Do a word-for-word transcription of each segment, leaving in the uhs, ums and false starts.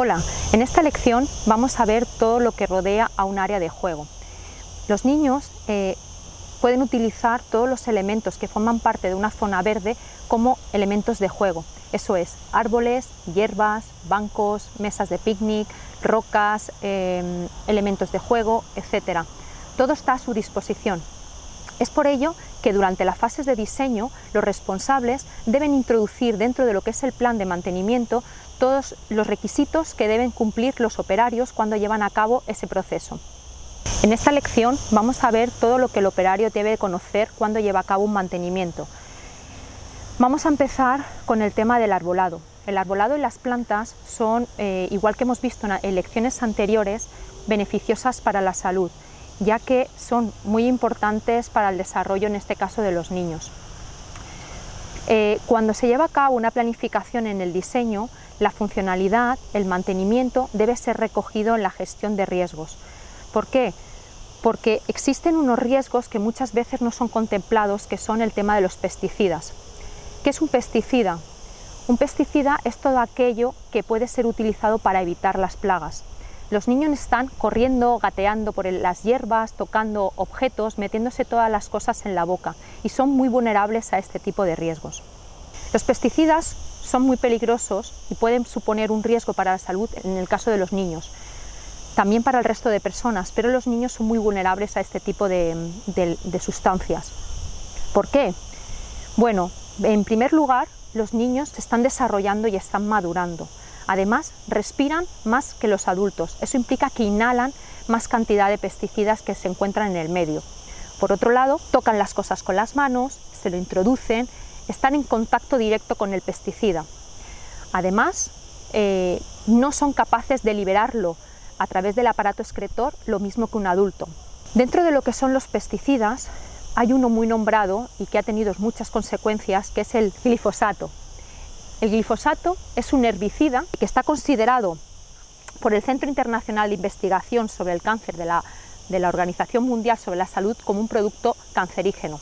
Hola, en esta lección vamos a ver todo lo que rodea a un área de juego. Los niños eh, pueden utilizar todos los elementos que forman parte de una zona verde como elementos de juego. Eso es, árboles, hierbas, bancos, mesas de picnic, rocas, eh, elementos de juego, etcétera. Todo está a su disposición. Es por ello que durante las fases de diseño los responsables deben introducir dentro de lo que es el plan de mantenimiento todos los requisitos que deben cumplir los operarios cuando llevan a cabo ese proceso. En esta lección vamos a ver todo lo que el operario debe conocer cuando lleva a cabo un mantenimiento. Vamos a empezar con el tema del arbolado. El arbolado y las plantas son, eh, igual que hemos visto en lecciones anteriores, beneficiosas para la salud, ya que son muy importantes para el desarrollo, en este caso, de los niños. Eh, cuando se lleva a cabo una planificación en el diseño, la funcionalidad, el mantenimiento, debe ser recogido en la gestión de riesgos. ¿Por qué? Porque existen unos riesgos que muchas veces no son contemplados, que son el tema de los pesticidas. ¿Qué es un pesticida? Un pesticida es todo aquello que puede ser utilizado para evitar las plagas. Los niños están corriendo, gateando por las hierbas, tocando objetos, metiéndose todas las cosas en la boca y son muy vulnerables a este tipo de riesgos. Los pesticidas son muy peligrosos y pueden suponer un riesgo para la salud en el caso de los niños, también para el resto de personas, pero los niños son muy vulnerables a este tipo de, de, de sustancias. ¿Por qué? Bueno, en primer lugar, los niños se están desarrollando y están madurando. Además, respiran más que los adultos. Eso implica que inhalan más cantidad de pesticidas que se encuentran en el medio. Por otro lado, tocan las cosas con las manos, se lo introducen, están en contacto directo con el pesticida. Además, eh, no son capaces de liberarlo a través del aparato excretor, lo mismo que un adulto. Dentro de lo que son los pesticidas, hay uno muy nombrado y que ha tenido muchas consecuencias, que es el glifosato. El glifosato es un herbicida que está considerado por el Centro Internacional de Investigación sobre el Cáncer de la, de la Organización Mundial sobre la Salud como un producto cancerígeno.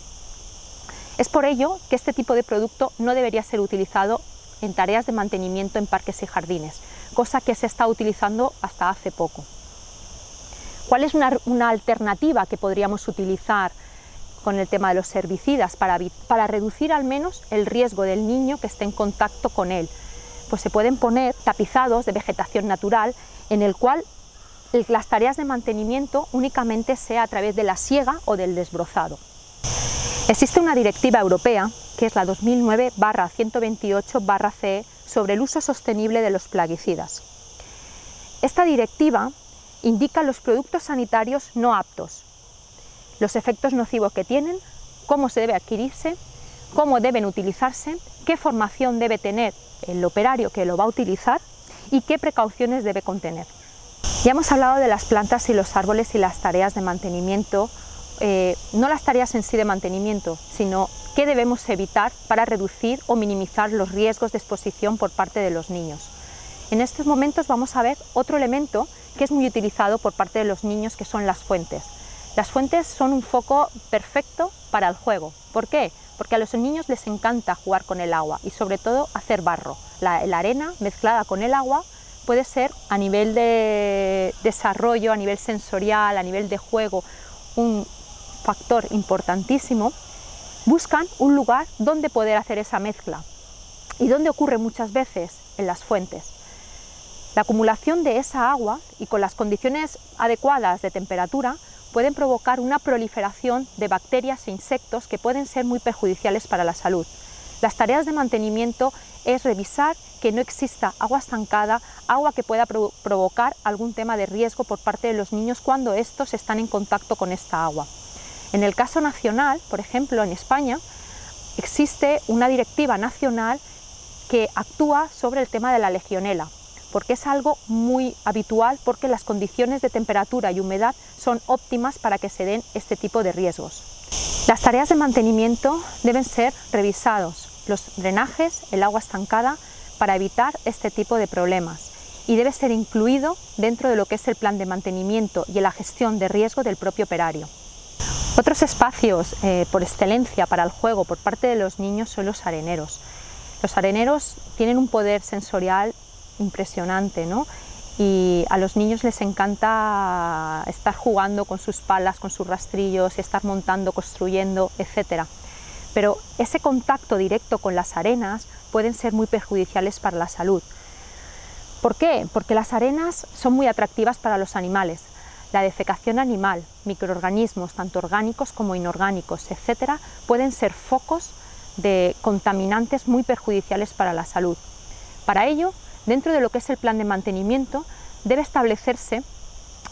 Es por ello que este tipo de producto no debería ser utilizado en tareas de mantenimiento en parques y jardines, cosa que se está utilizando hasta hace poco. ¿Cuál es una, una alternativa que podríamos utilizar con el tema de los herbicidas para, para reducir al menos el riesgo del niño que esté en contacto con él? Pues se pueden poner tapizados de vegetación natural en el cual el, las tareas de mantenimiento únicamente sea a través de la siega o del desbrozado. Existe una directiva europea, que es la dos mil nueve barra ciento veintiocho barra C E, sobre el uso sostenible de los plaguicidas. Esta directiva indica los productos sanitarios no aptos, los efectos nocivos que tienen, cómo se debe adquirirse, cómo deben utilizarse, qué formación debe tener el operario que lo va a utilizar y qué precauciones debe contener. Ya hemos hablado de las plantas y los árboles y las tareas de mantenimiento, eh, no las tareas en sí de mantenimiento, sino qué debemos evitar para reducir o minimizar los riesgos de exposición por parte de los niños. En estos momentos vamos a ver otro elemento que es muy utilizado por parte de los niños, que son las fuentes. Las fuentes son un foco perfecto para el juego. ¿Por qué? Porque a los niños les encanta jugar con el agua y sobre todo hacer barro. La, la arena mezclada con el agua puede ser, a nivel de desarrollo, a nivel sensorial, a nivel de juego, un factor importantísimo. Buscan un lugar donde poder hacer esa mezcla. ¿Y dónde ocurre muchas veces? En las fuentes. La acumulación de esa agua y con las condiciones adecuadas de temperatura pueden provocar una proliferación de bacterias e insectos que pueden ser muy perjudiciales para la salud. Las tareas de mantenimiento es revisar que no exista agua estancada, agua que pueda prov- provocar algún tema de riesgo por parte de los niños cuando estos están en contacto con esta agua. En el caso nacional, por ejemplo, en España, existe una directiva nacional que actúa sobre el tema de la legionela, porque es algo muy habitual, porque las condiciones de temperatura y humedad son óptimas para que se den este tipo de riesgos. Las tareas de mantenimiento deben ser revisados, los drenajes, el agua estancada, para evitar este tipo de problemas, y debe ser incluido dentro de lo que es el plan de mantenimiento y la gestión de riesgo del propio operario. Otros espacios eh, por excelencia para el juego por parte de los niños son los areneros. Los areneros tienen un poder sensorial impresionante, ¿no? Y a los niños les encanta estar jugando con sus palas, con sus rastrillos, y estar montando, construyendo, etcétera. Pero ese contacto directo con las arenas pueden ser muy perjudiciales para la salud. ¿Por qué? Porque las arenas son muy atractivas para los animales. La defecación animal, microorganismos, tanto orgánicos como inorgánicos, etcétera, pueden ser focos de contaminantes muy perjudiciales para la salud. Para ello, dentro de lo que es el plan de mantenimiento, debe establecerse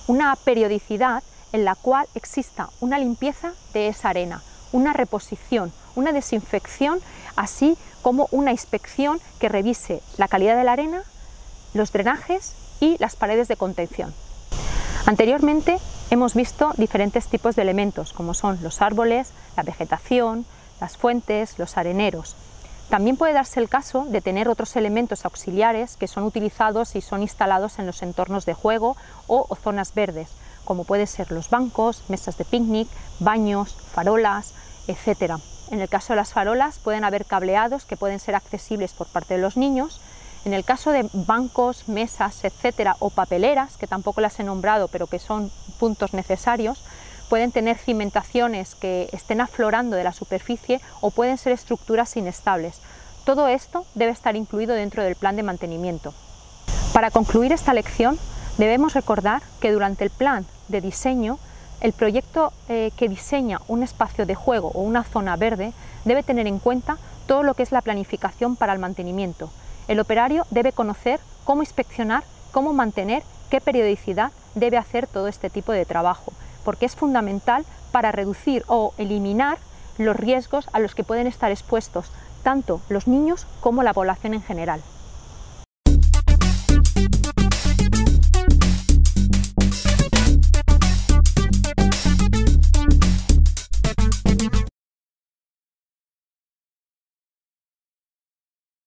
una periodicidad en la cual exista una limpieza de esa arena, una reposición, una desinfección, así como una inspección que revise la calidad de la arena, los drenajes y las paredes de contención. Anteriormente hemos visto diferentes tipos de elementos, como son los árboles, la vegetación, las fuentes, los areneros. También puede darse el caso de tener otros elementos auxiliares que son utilizados y son instalados en los entornos de juego o, o zonas verdes, como pueden ser los bancos, mesas de picnic, baños, farolas, etcétera. En el caso de las farolas pueden haber cableados que pueden ser accesibles por parte de los niños. En el caso de bancos, mesas, etcétera, o papeleras, que tampoco las he nombrado pero que son puntos necesarios, pueden tener cimentaciones que estén aflorando de la superficie o pueden ser estructuras inestables. Todo esto debe estar incluido dentro del plan de mantenimiento. Para concluir esta lección, debemos recordar que durante el plan de diseño, el proyecto eh, que diseña un espacio de juego o una zona verde debe tener en cuenta todo lo que es la planificación para el mantenimiento. El operario debe conocer cómo inspeccionar, cómo mantener, qué periodicidad debe hacer todo este tipo de trabajo, porque es fundamental para reducir o eliminar los riesgos a los que pueden estar expuestos tanto los niños como la población en general.